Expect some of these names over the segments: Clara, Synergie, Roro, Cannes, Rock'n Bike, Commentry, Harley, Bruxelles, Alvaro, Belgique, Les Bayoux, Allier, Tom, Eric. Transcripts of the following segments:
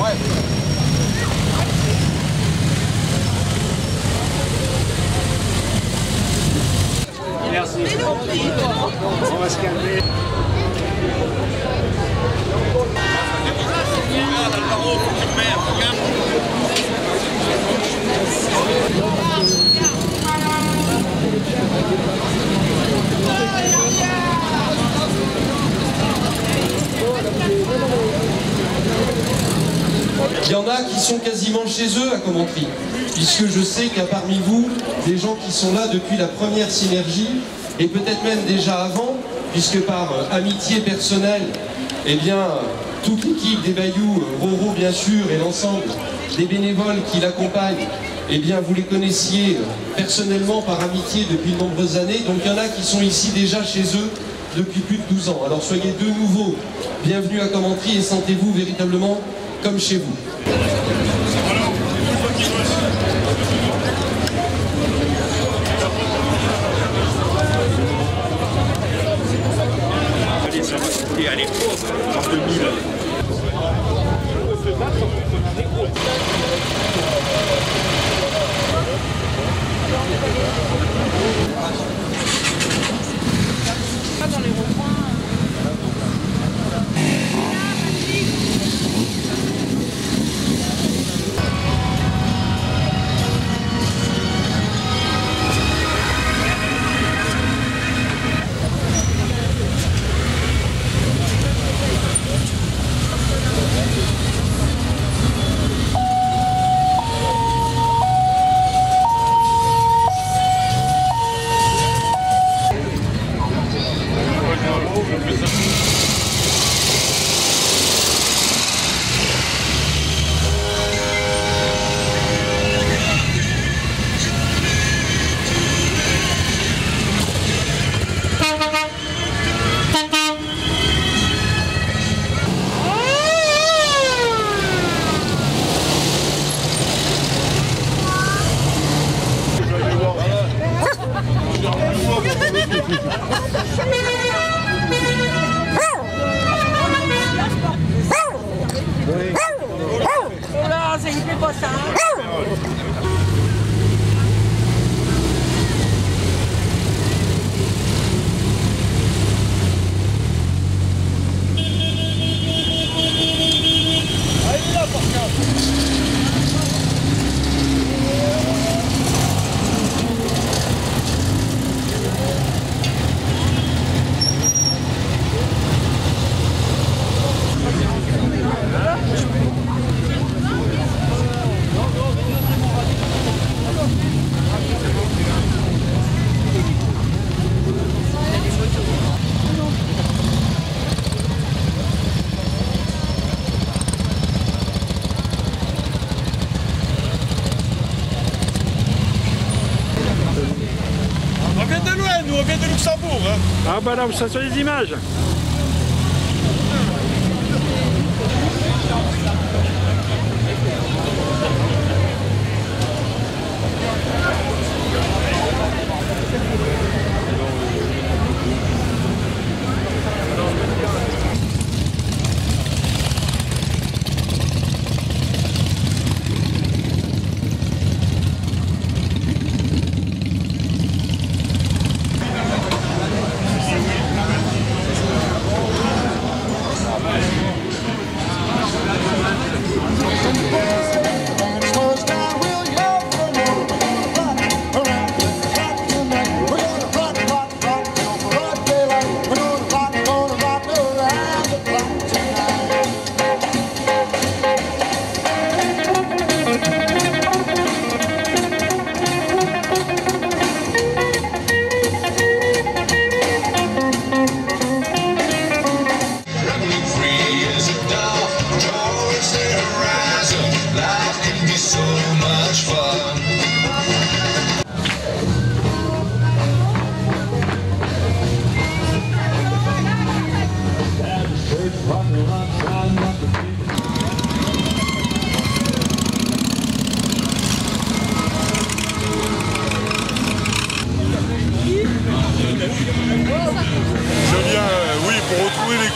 Ouais. Merci. On va se calmer. Il y en a qui sont quasiment chez eux à Commentry, puisque je sais qu'il y a parmi vous des gens qui sont là depuis la première synergie, et peut-être même déjà avant, puisque par amitié personnelle, eh bien, toute l'équipe des Bayoux, Roro bien sûr, et l'ensemble des bénévoles qui l'accompagnent, eh bien, vous les connaissiez personnellement par amitié depuis de nombreuses années, donc il y en a qui sont ici déjà chez eux depuis plus de 12 ans. Alors soyez de nouveau bienvenus à Commentry et sentez-vous véritablement comme chez vous. Allez, ça va coûter, allez, en 2000. On peut se battre, on peut se découvrir. Pas dans les recoins. Ah bah là, ça sur les images.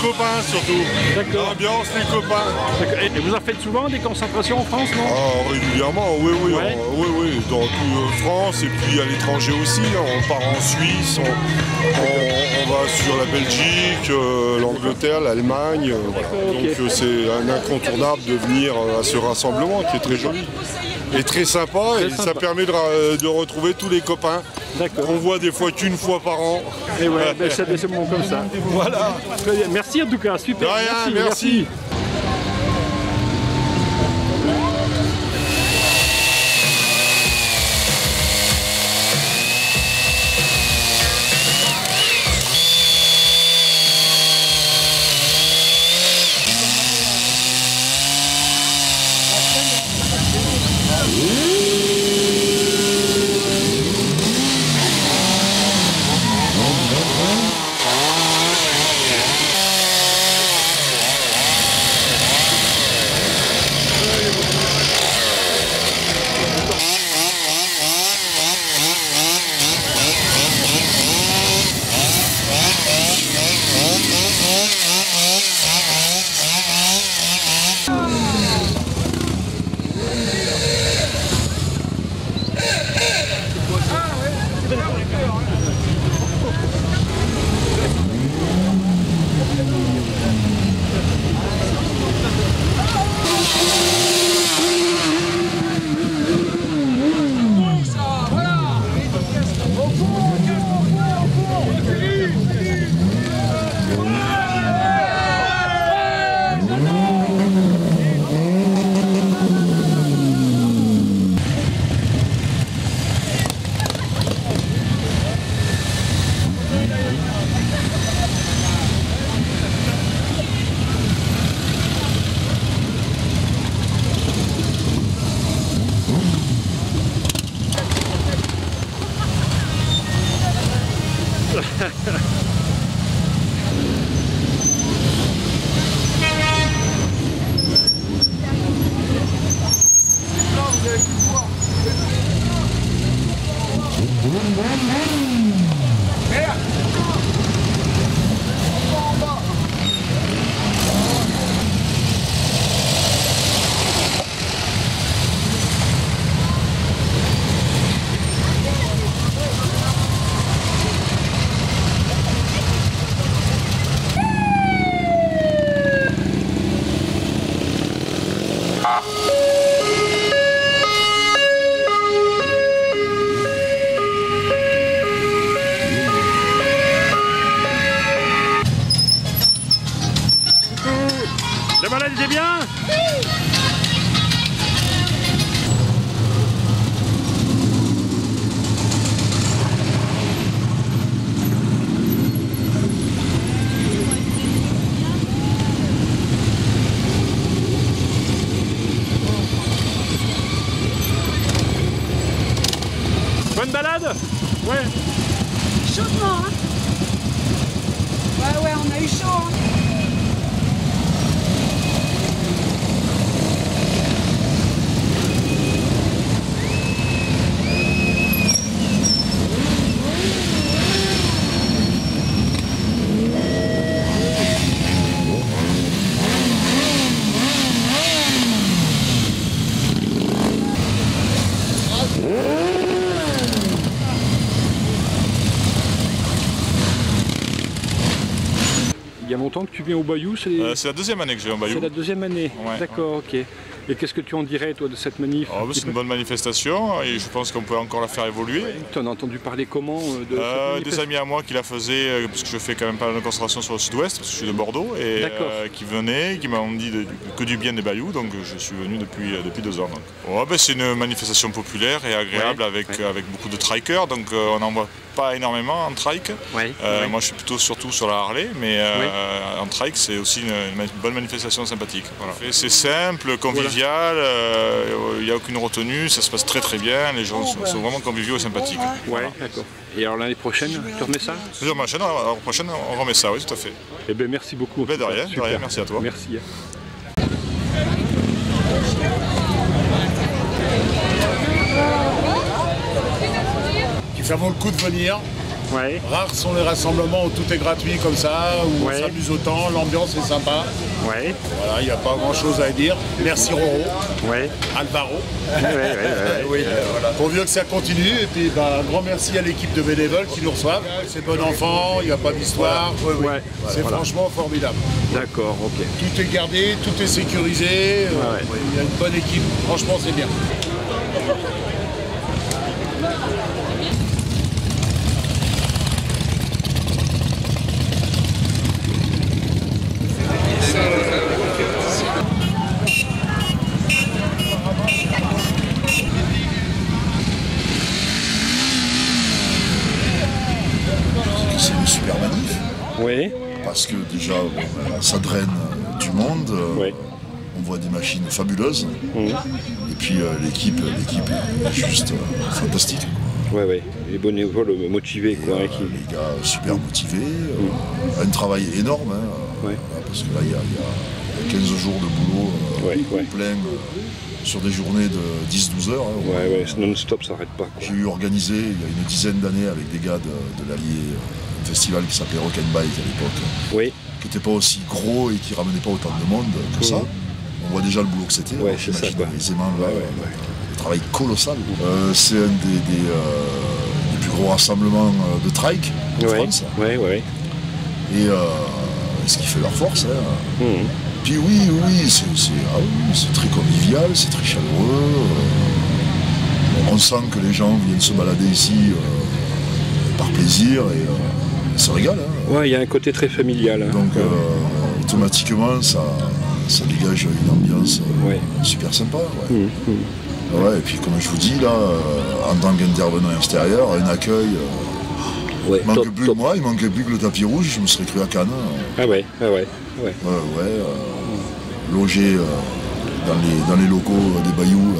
copains surtout. D'accord. L'ambiance, les copains. Et vous en faites souvent des concentrations en France, non? Ah, régulièrement, oui, dans toute France et puis à l'étranger aussi. On part en Suisse, on va sur la Belgique, l'Angleterre, l'Allemagne. Voilà. Okay. Donc c'est un incontournable de venir à ce rassemblement qui est très joli. Et très sympa, très sympa. Ça permet de retrouver tous les copains qu'on voit des fois qu'une fois par an. Et ouais, c'est bon comme ça. Voilà. Merci en tout cas, super. Rien, merci. Que tu viens au Bayoux, c'est la deuxième année que je viens au Bayoux. C'est la deuxième année, ouais, d'accord, ouais. Ok. Et qu'est-ce que tu en dirais, toi, de cette manif? Oh, c'est une bonne manifestation et je pense qu'on peut encore la faire évoluer. Ouais. Tu en as entendu parler comment de des amis à moi qui la faisaient, parce que je fais quand même pas mal de concentration sur le sud-ouest, parce que je suis de Bordeaux, et qui venaient, qui m'ont dit que du bien des Bayoux, donc je suis venu depuis 2 ans. Oh, ben, c'est une manifestation populaire et agréable, ouais, avec beaucoup de trikers, donc on en voit pas énormément en trike. Ouais, ouais. Moi je suis plutôt surtout sur la Harley, mais en trike c'est aussi une bonne manifestation sympathique. Voilà. C'est simple, convivial, il n'y a aucune retenue, ça se passe très très bien, les gens sont vraiment conviviaux et sympathiques. Ouais, voilà. Et alors l'année prochaine, tu remets ça? L'année prochaine, on remet ça, oui, tout à fait. Eh bien merci beaucoup. Ben, de rien, merci à toi. Merci. Ça vaut le coup de venir, Ouais. Rares sont les rassemblements où tout est gratuit comme ça, où on s'amuse autant, l'ambiance est sympa. Ouais. Voilà, il n'y a pas grand chose à dire. Merci Roro, Alvaro. Oui, voilà. Pour mieux que ça continue, et puis un grand merci à l'équipe de bénévoles qui nous reçoivent. C'est bon enfant, il n'y a pas d'histoire. C'est franchement formidable. D'accord, ok. Tout est gardé, tout est sécurisé, il y a une bonne équipe, franchement c'est bien. C'est une super manif. Oui. Parce que déjà, bon, ça draine du monde. On voit des machines fabuleuses. Et puis l'équipe est juste fantastique. Les bénévoles motivés. Les gars super motivés. Un travail énorme. Parce que là, il y a 15 jours de boulot plein sur des journées de 10-12 heures. Non-stop, ça n'arrête pas. J'ai eu organisé il y a une dizaine d'années avec des gars de l'Allier un festival qui s'appelait Rock'n Bike à l'époque. Qui n'était pas aussi gros et qui ramenait pas autant de monde que ça. On voit déjà le boulot que c'était. C'est ça, quoi. Les aimants, le travail colossal. C'est un des plus gros rassemblements de trike en France. Et ce qui fait leur force. Puis c'est très convivial, c'est très chaleureux. On sent que les gens viennent se balader ici par plaisir et se régalent. Il y a un côté très familial. Donc automatiquement, ça dégage une ambiance super sympa. Et puis comme je vous dis, là, en tant qu'intervenant extérieur, un accueil... il manquait plus que le tapis rouge, je me serais cru à Cannes. Logé dans les locaux des Bayoux,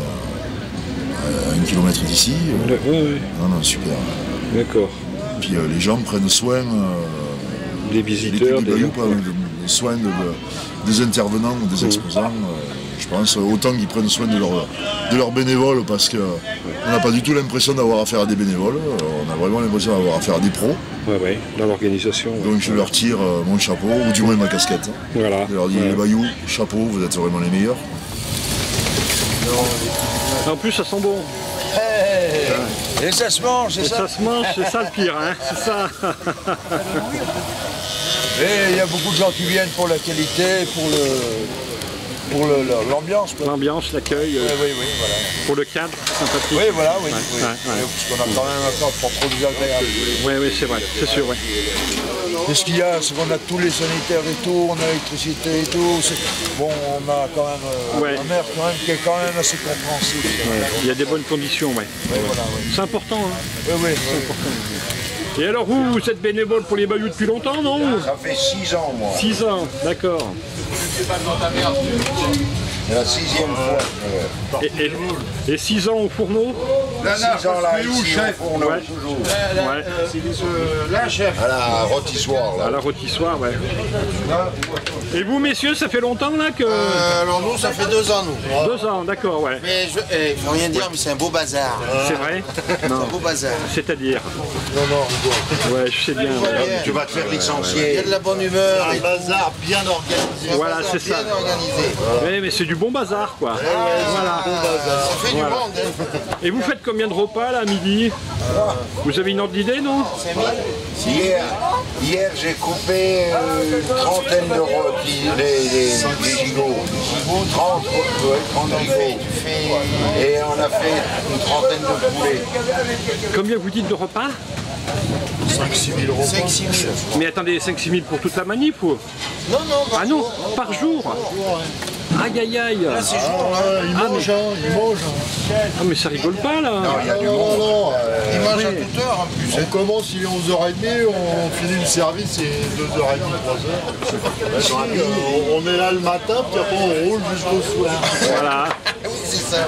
à 1 kilomètre d'ici. Non, super. D'accord. Puis les gens prennent soin... des visiteurs, des Bayoux, soin des intervenants, des exposants, je pense, autant qu'ils prennent soin de leurs bénévoles, parce qu'on n'a pas du tout l'impression d'avoir affaire à des bénévoles, on a vraiment l'impression d'avoir affaire à des pros. Dans l'organisation. Donc je leur tire mon chapeau, ou du moins ma casquette. Je leur dis, les Bayoux, chapeau, vous êtes vraiment les meilleurs. En plus ça sent bon. Et ça se mange, c'est ça. Ça se mange, c'est ça le pire, c'est ça. Et il y a beaucoup de gens qui viennent pour la qualité, pour l'ambiance. L'ambiance, l'accueil, voilà. Pour le cadre, sympathique. Parce qu'on a quand même un cadre pas trop désagréable. C'est vrai, c'est sûr. Et ce qu'il y a, c'est qu'on a tous les sanitaires et tout, on a l'électricité et tout. Bon, on a quand même un maire qui est quand même assez compréhensif. Il y a des bonnes conditions, C'est important, c'est important. Et alors vous êtes bénévole pour les Bayoux depuis longtemps, non? Ça fait 6 ans, moi. 6 ans, d'accord. C'est la 6e fois. Et 6 ans au fourneau? 6 ans là, ici au fourneau, toujours. Là, chef. À la rôtissoire, là. À la rôtissoire, Et vous, messieurs, ça fait longtemps, là, que... alors nous, ça fait 2 ans, nous. 2 ans, d'accord, Mais je veux rien dire, mais c'est un beau bazar. C'est vrai? C'est un beau bazar. C'est-à-dire? Non. Je sais bien. Tu vas te faire licencier. Il y a de la bonne humeur. Un bazar bien organisé. Voilà, c'est ça. Bien organisé. Mais c'est du bon bazar, quoi. Ça fait du monde, Et vous faites combien de repas, là, à midi? Vous avez une ordre d'idée, non? Hier, j'ai coupé une trentaine d'euros. Des gigots. 30 gigots. Et on a fait une trentaine de poulets. Combien vous dites de repas? 5-6 000 euros. 5-6 000. Mais attendez, 5-6 000 pour toute la manif ou? Non, par jour. Ah non, par jour. Aïe aïe aïe. Là, c'est jour. Ils mangent. Ah mais ça rigole pas là. Non, il y a du monde. Ils mangent à toute heure en plus. On commence, il est 11h30, on finit le service, et 2h30, 3h. On est là le matin, puis après on roule jusqu'au soir. Voilà. Oui, c'est ça.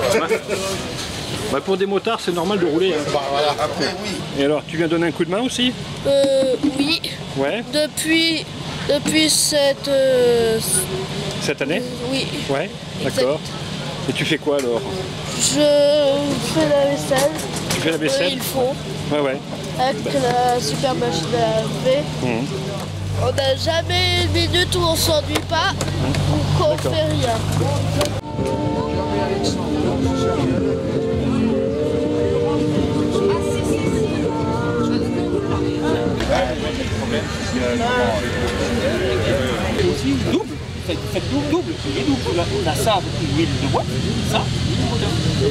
Pour des motards, c'est normal de rouler. Et alors, tu viens donner un coup de main aussi? Oui. Depuis cette année? Oui. D'accord. Et tu fais quoi alors? Je fais la vaisselle. Tu fais la vaisselle? Il faut. Ouais, ouais. Avec la super machine à laver. Mmh. On n'a jamais une minute où on s'ennuie pas, ou qu'on fait rien. Double, faites double, la sable, l'huile de bois, ça.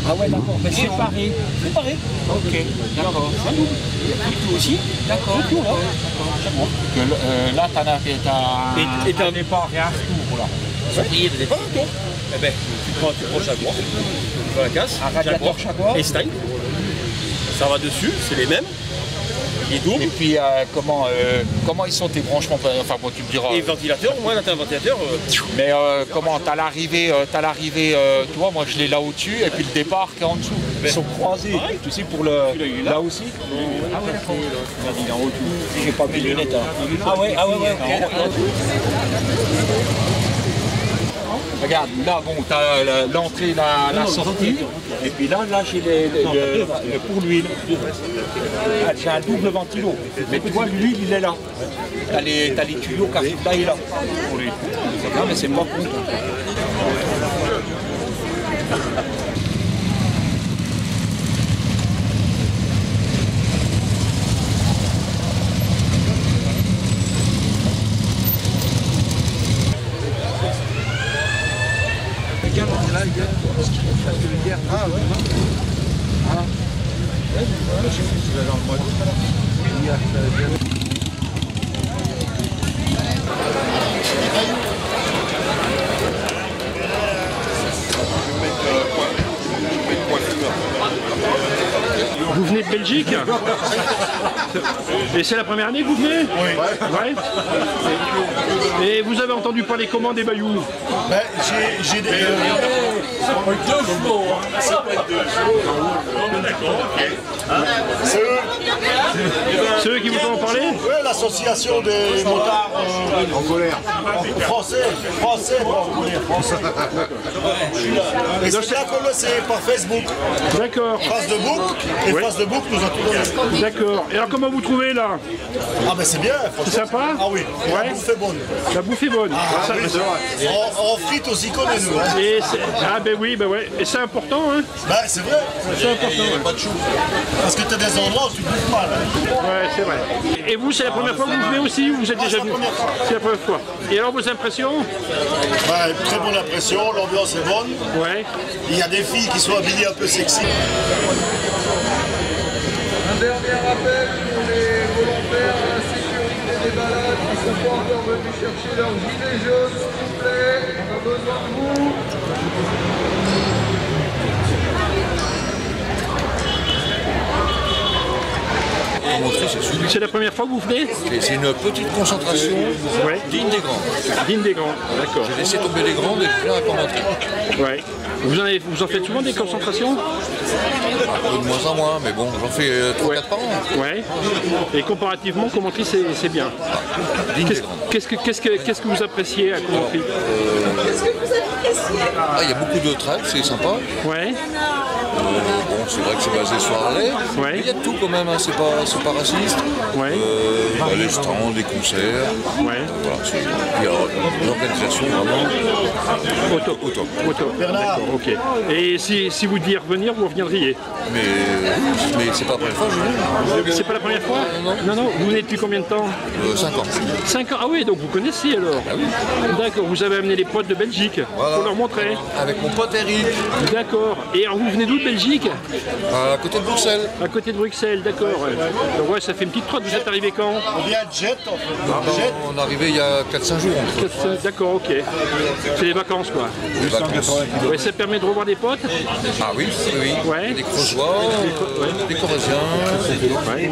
Ah ouais, d'accord, mais séparé. Séparé. Ok, d'accord. Un double. Tout aussi. D'accord. Tout là. Là, t'en as fait un départ et un retour là. Surprise. Ok. Eh ben, tu prends chaque bois, tu prends la casse, chaque bois, et stein. Ça va dessus, c'est les mêmes. Et puis comment ils sont tes branchements, enfin bon tu me diras. Et ventilateur, au moins là t'as un ventilateur. Mais comment t'as l'arrivée, tu vois moi je l'ai là au-dessus et puis le départ qui est en dessous. Ils sont croisés, tu sais pour le. Là aussi. Ah ouais d'accord. Il est en haut tout. J'ai pas mis les lunettes. Ah ouais, ah ouais, ouais. Regarde, là bon, t'as l'entrée, la sortie, et puis là j'ai pour l'huile. J'ai un double ventilo, mais tu vois l'huile il est là. T'as les tuyaux qui arrivent là et là. Non mais c'est moi contre. Ah ouais. Ah. Je sais plus si vous allez en boîte. Vous venez de Belgique? Et c'est la première année que vous venez? Oui. Ouais. Et vous avez entendu parler comment des Bayoux? Bah, j'ai des... C'est eux qui vous font en parler? Oui, l'association des motards en colère. Français, en colère. Et c'est là qu'on le sait, par Facebook. D'accord. Facebook nous a tout donné. D'accord. Et alors comment vous trouvez là? Ah ben c'est bien. C'est sympa? Ah oui. Ouais. La bouffe est bonne. La bouffe est bonne. Ah, ça, oui, c'est vrai. En frites aussi qu'on est nous. Ah ben oui, ben ouais. Et c'est important hein? Ben c'est vrai. C'est important. Ouais. Pas de chou. Parce que t'as des endroits où tu bouffes mal. Hein. Ouais, c'est vrai. Et vous, c'est la première fois que vous venez aussi ou vous êtes déjà venu? C'est la première fois. Et alors vos impressions? Ben, très bonne impression. L'ambiance est bonne. Ouais. Il y a des filles qui sont habillées un peu sexy. Un dernier rappel pour les volontaires de la sécurité des balades qui ne sont pas encore venus chercher leur gilet jaune, s'il vous plaît, on a besoin de vous. C'est la première fois que vous venez? C'est une petite concentration digne des grands. Digne des grands, d'accord. J'ai laissé tomber les grands et je viens à Commentry. Ouais. Vous en faites souvent des concentrations? De moins en moins, mais bon, j'en fais 3-4 par an. Ouais. Et comparativement, Commentry, c'est bien. Qu'est-ce que vous appréciez à Commentry? Il y a beaucoup de tracks, c'est sympa. Ouais. Bon, c'est vrai que c'est basé sur Allier, mais il y a de tout quand même, hein. c'est pas raciste. Ouais. Les stands, les concerts, l'organisation vraiment au top. D'accord, ok. Et si vous deviez revenir, vous reviendriez? Mais c'est pas la première fois je... C'est pas la première fois? Non, vous venez depuis combien de temps? 5 ans. 5 ans, ah oui, donc vous connaissez alors? Ah oui. D'accord, vous avez amené les potes de Belgique pour leur montrer? Avec mon pote Eric. D'accord, et alors vous venez d'où de Belgique? À côté de Bruxelles. À côté de Bruxelles, d'accord. Donc ouais, ça fait une petite trotte, vous êtes arrivé quand? On vient de Jet, en fait. On est arrivé il y a 4-5 jours. D'accord, ok. C'est les vacances quoi. Les vacances. Ouais, ça permet de revoir des potes? Ah oui, oui. Ouais. Des Creusois, des Corréziens,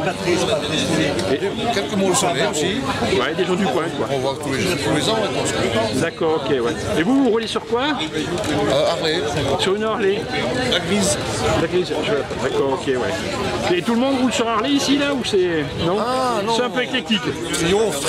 quelques Montluçonnais aussi. Ouais, des gens du coin quoi. On voit tous les ans maintenant. D'accord, ok, ouais. Et vous roulez sur quoi? Harley. Sur une Harley? La grise. La grise, d'accord, ok, ouais. Et tout le monde roule sur Harley ici là ou c'est... Non, ah, non. C'est un peu éclectique. Triomphe.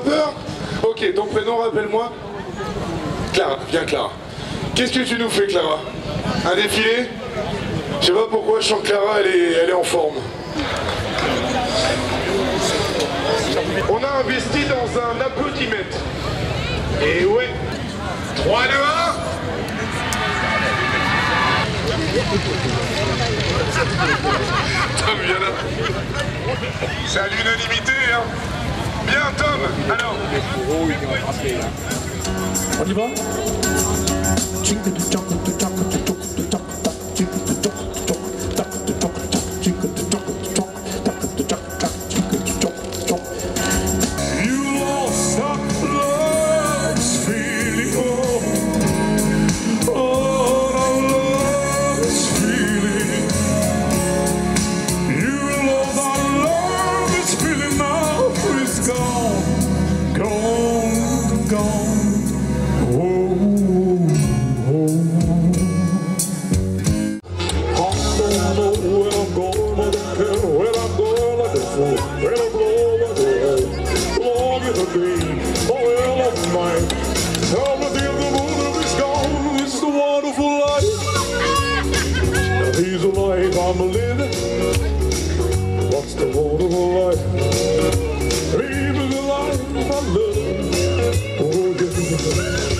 pas peur? Ok, ton prénom, rappelle-moi. Clara, viens Clara. Qu'est-ce que tu nous fais, Clara? Un défilé? Je sais pas pourquoi je sens que Clara, elle est en forme. On a investi dans un applaudimètre. Et ouais. 3, 2, 1. Tom, viens là. C'est à l'unanimité, hein. Bien, Tom. Alors. On y va? Live the life I love.